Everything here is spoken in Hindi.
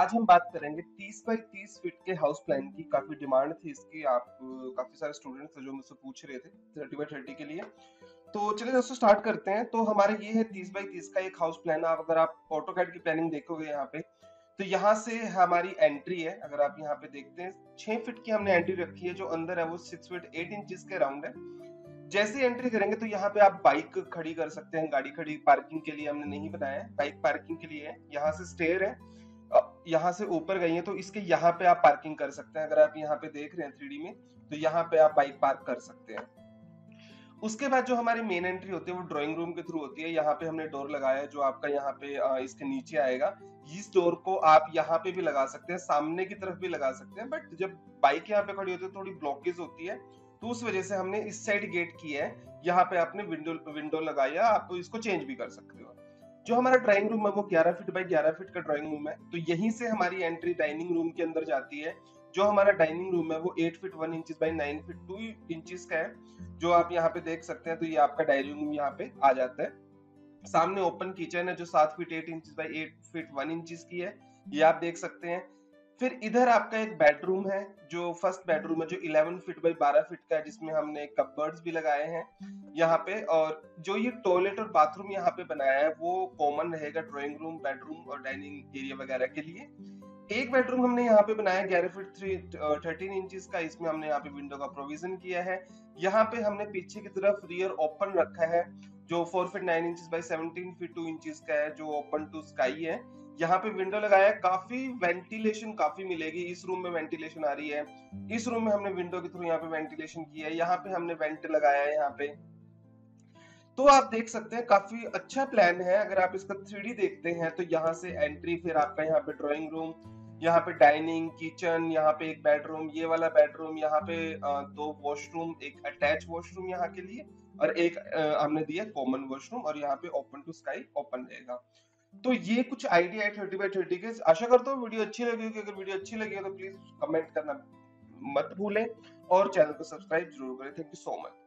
आज हम बात करेंगे 30 बाई 30 फीट के हाउस प्लान की। काफी डिमांड थी इसकी, आप काफी सारे स्टूडेंट्स जो मुझसे पूछ रहे थे 30 बाई 30 के लिए। तो चलिए दोस्तों स्टार्ट करते हैं। तो हमारे ये है 30 बाई 30 का एक हाउस प्लान। आप अगर आप ऑटोकैड की प्लानिंग देखोगे यहाँ पे, तो यहाँ से हमारी एंट्री है। अगर आप यहाँ पे देखते हैं 6 फीट की हमने एंट्री रखी है, जो अंदर है वो 6 फीट 8 इंच के राउंड है। जैसे एंट्री करेंगे तो यहाँ पे आप बाइक खड़ी कर सकते हैं, गाड़ी खड़ी पार्किंग के लिए हमने नहीं बनाया है, बाइक पार्किंग के लिए है। यहाँ से स्टेयर है, यहाँ से ऊपर गई है तो इसके यहाँ पे आप पार्किंग कर सकते हैं। अगर आप यहाँ पे देख रहे हैं 3D में, तो यहाँ पे आप बाइक पार्क कर सकते हैं। उसके बाद जो हमारी मेन एंट्री होती है वो ड्राइंग रूम के थ्रू होती है। यहाँ पे हमने डोर लगाया है जो आपका यहाँ पे इसके नीचे आएगा। इस डोर को आप यहाँ पे भी लगा सकते हैं, सामने की तरफ भी लगा सकते हैं, बट जब बाइक यहाँ पे खड़ी होती है थोड़ी ब्लॉकेज होती है, तो उस वजह से हमने इस साइड गेट किया है। यहाँ पे आपने विंडो लगाया, आप तो इसको चेंज भी कर सकते हो। जो हमारा ड्राइंग रूम है वो 11 फीट बाई 11 फीट का ड्राइंग रूम है। तो यहीं से हमारी एंट्री डाइनिंग रूम के अंदर जाती है। जो हमारा डाइनिंग रूम है वो 8 feet 1 inch by 9 feet 2 inch का है, जो आप यहाँ पे देख सकते हैं। तो ये आपका डाइनिंग रूम यहाँ पे आ जाता है। सामने ओपन किचन है जो 7 feet 8 inch by 8 feet 1 inch की है, ये आप देख सकते हैं। फिर इधर आपका एक बेडरूम है, जो फर्स्ट बेडरूम है, जो 11 फीट बाई 12 फीट का है, जिसमें हमने कपबर्ड्स भी लगाए हैं यहाँ पे। और जो ये टॉयलेट और बाथरूम यहाँ पे बनाया है वो कॉमन रहेगा ड्राइंग रूम, बेडरूम और डाइनिंग एरिया वगैरह के लिए। एक बेडरूम हमने यहाँ पे बनाया 11 फीट 13 इंचेस का। इसमें हमने यहाँ पे विंडो का प्रोविजन किया है। यहाँ पे हमने पीछे की तरफ रियर ओपन रखा है, जो 4 feet 9 inches by 17 feet 2 inches का है, जो ओपन टू स्काई है। यहाँ पे विंडो लगाया, काफी वेंटिलेशन काफी मिलेगी। इस रूम में वेंटिलेशन आ रही है, इस रूम में हमने विंडो के थ्रू यहाँ पे वेंटिलेशन किया है, यहाँ पे हमने वेंट लगाया है यहाँ पे। तो आप देख सकते हैं काफी अच्छा प्लान है। अगर आप इसका 3D देखते हैं तो यहाँ से एंट्री, फिर आपका यहाँ पे ड्राइंग रूम, यहाँ पे डाइनिंग, किचन, यहाँ पे एक बेडरूम, ये वाला बेडरूम, यहाँ पे 2 वॉशरूम, एक अटैच वॉशरूम यहाँ के लिए और एक हमने दिया कॉमन वॉशरूम, और यहाँ पे ओपन टू स्काई ओपन रहेगा। तो ये कुछ आइडिया है 30 बाई 30 के। आशा करता हूँ वीडियो अच्छी लगी होगी। अगर वीडियो अच्छी लगी हो तो प्लीज कमेंट करना मत भूलें और चैनल को सब्सक्राइब जरूर करें। Thank you so much.